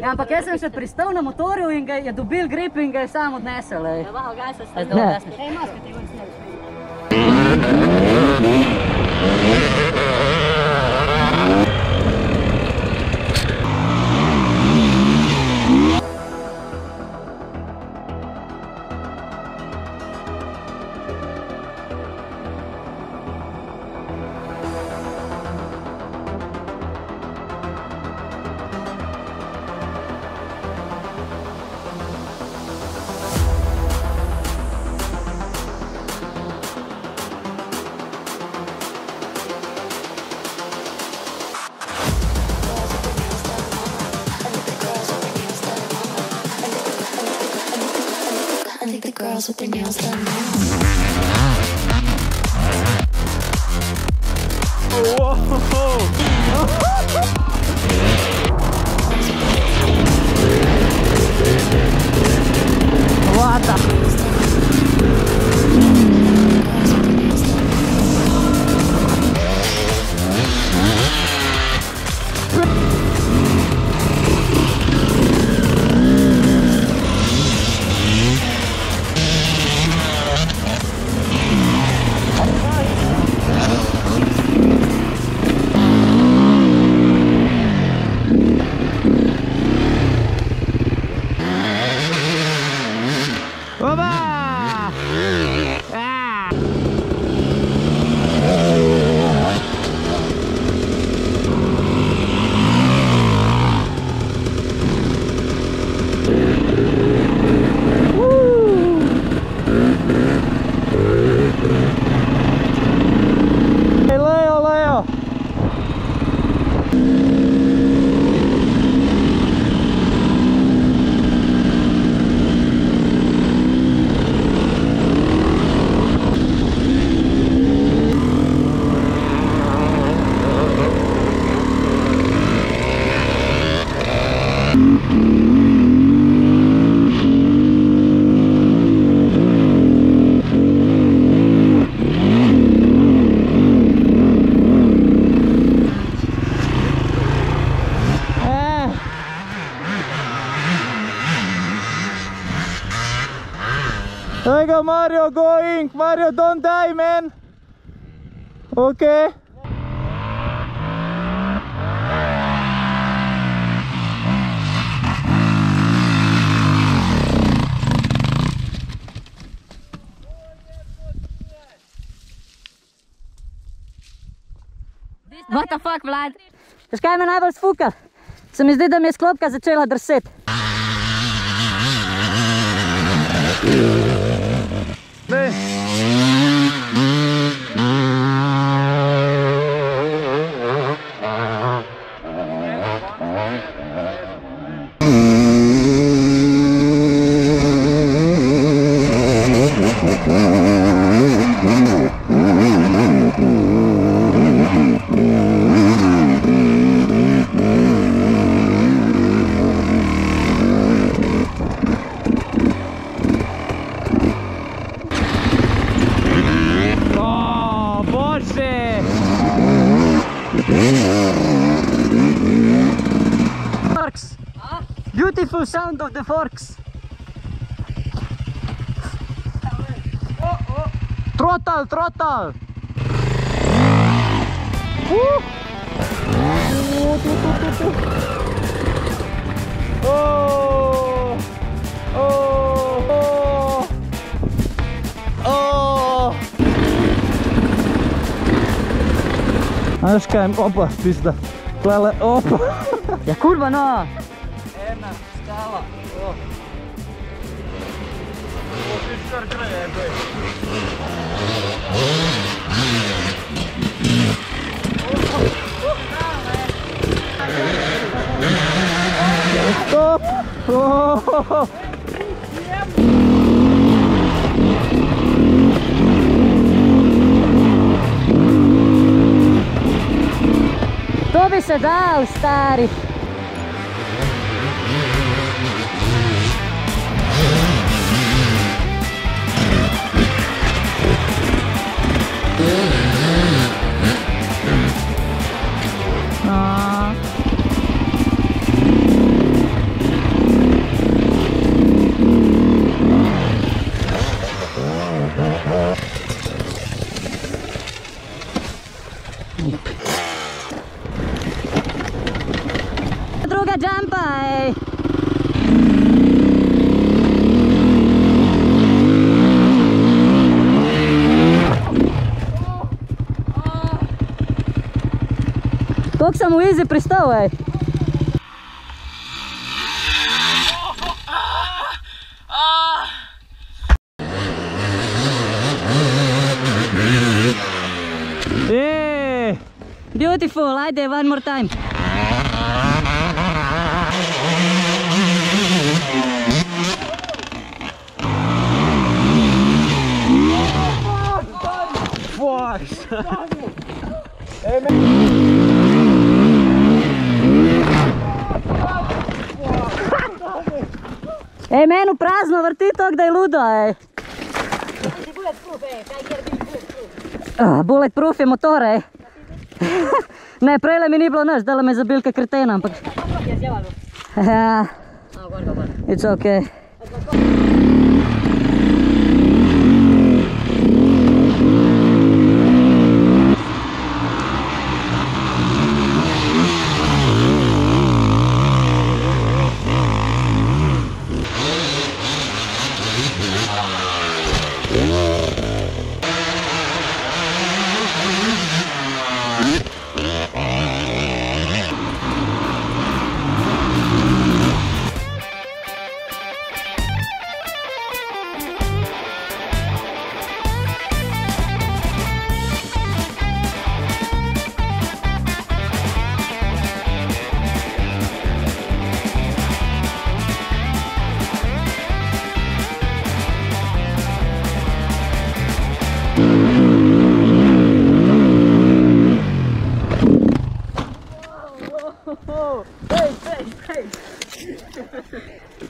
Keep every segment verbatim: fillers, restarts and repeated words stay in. Ja, ampak jaz sem še pristal na motorju in ga je dobil grip in ga je sam odnesel. Ja, baho, gaj se ste dobro, da smo. Ej, maske te vam girls with their nails done now. What the? There you go, Mario, going! Mario, don't die, man! Okay. What the fuck, Vlad? Veš kaj me najbolj sfuka? Se mi zdi, da mi je sklopka začela drseti. Ne. Forks. Huh? Beautiful sound of the forks. Oh, oh. Throttle, throttle. Woo. Oh, oh, oh, oh. Znaš kaj, opa, pizda. Lele, opa. Ja kurva no! Ena, skala, o! O, ti skar gre, jebe! Stop! Oooo! To bi se dal, stari! Jampai. Как саму изи приставай. Beautiful, I did one more time. Ej, meni prazno vrti tok da je ludo, ej. Bulletproof, ej, taj gear bi bulletproof. Bulletproof je motor, ej. Ne, prejle mi ni bilo nič, dala me zabil kak kretena, ampak... Je zjevalo? Ja. No, gor, gor, gor. It's okay.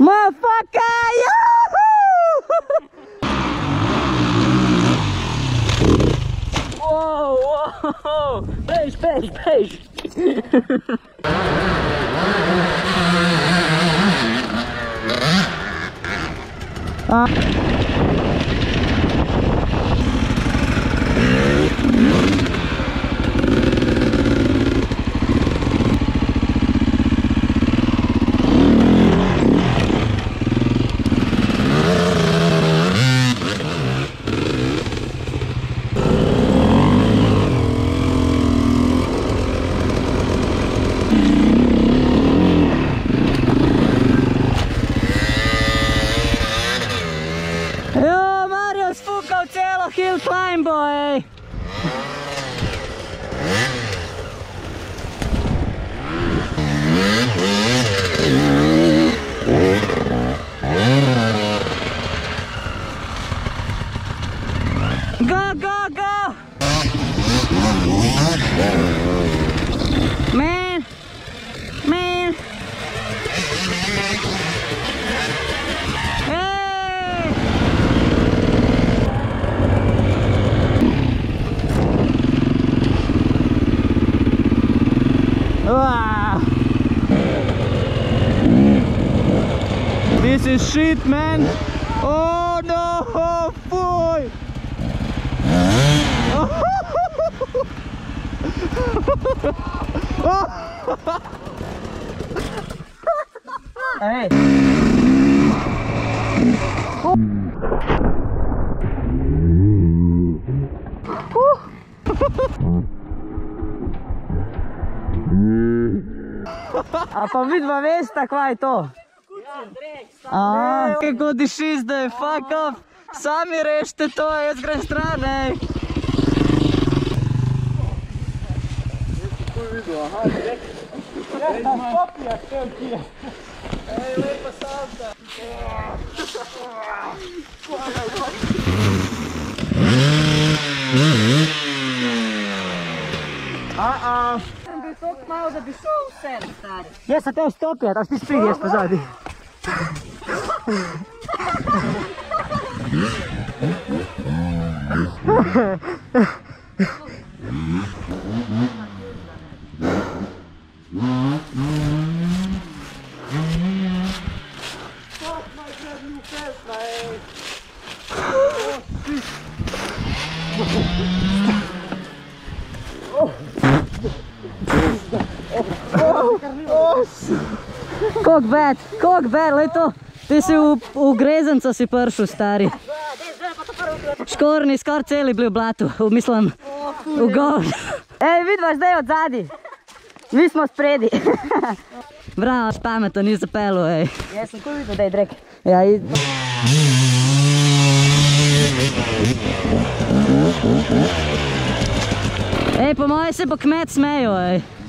Motherfucker! Yahoo! Whoa! Whoa! Page, page, page! uh. Hill climb, boy! Go, go, go! Man! Man! Wow. This is shit, man. Oh no, oh, boy. Hey. A pa vidva veste kva je to? Aha, kako diši zdaj, fuck off, sami rešite to, jaz grem stran, ej. A-a. Tako malo, da bi šel vsem, stari. Jaz sem te vstopil, tam si ti sprigel, jaz pozadi. Oh, oh, oh, oh. Kako bad, kako bad, lej to. Ti si u, u grezanca si pršu, stari. Škorni, skor celi bili u blatu, mislim, u govnu. Ej, vidi vas zdaj od zadi. Mi smo spredi. Bravo, pametan, ni zapelo, ej. Ja sam tu videl, da je drek. Ja, i... Ej, po moje se bo kmet smejo, ej.